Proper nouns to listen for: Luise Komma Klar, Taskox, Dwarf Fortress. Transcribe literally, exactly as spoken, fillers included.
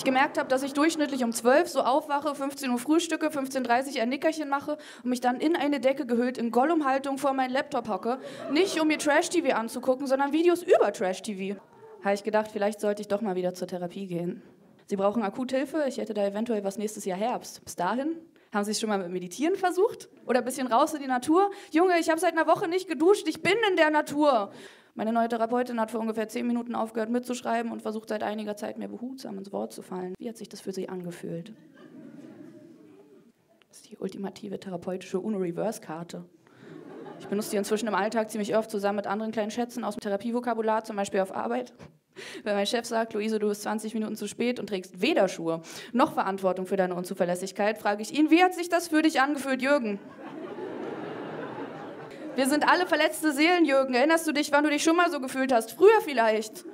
ich gemerkt habe, dass ich durchschnittlich um zwölf so aufwache, fünfzehn Uhr frühstücke, fünfzehn Uhr dreißig ein Nickerchen mache und mich dann in eine Decke gehüllt in Gollum-Haltung vor meinen Laptop hocke, nicht um mir Trash-T V anzugucken, sondern Videos über Trash-T V. Habe ich gedacht, vielleicht sollte ich doch mal wieder zur Therapie gehen. Sie brauchen Akuthilfe, ich hätte da eventuell was nächstes Jahr Herbst. Bis dahin, haben Sie es schon mal mit Meditieren versucht? Oder ein bisschen raus in die Natur? Junge, ich habe seit einer Woche nicht geduscht, ich bin in der Natur. Meine neue Therapeutin hat vor ungefähr zehn Minuten aufgehört mitzuschreiben und versucht seit einiger Zeit mehr behutsam ins Wort zu fallen. Wie hat sich das für Sie angefühlt? Das ist die ultimative therapeutische UNO-Reverse-Karte. Ich benutze die inzwischen im Alltag ziemlich oft zusammen mit anderen kleinen Schätzen aus dem Therapievokabular, zum Beispiel auf Arbeit. Wenn mein Chef sagt, Luise, du bist zwanzig Minuten zu spät und trägst weder Schuhe noch Verantwortung für deine Unzuverlässigkeit, frage ich ihn, wie hat sich das für dich angefühlt, Jürgen? Wir sind alle verletzte Seelen, Jürgen. Erinnerst du dich, wann du dich schon mal so gefühlt hast? Früher vielleicht.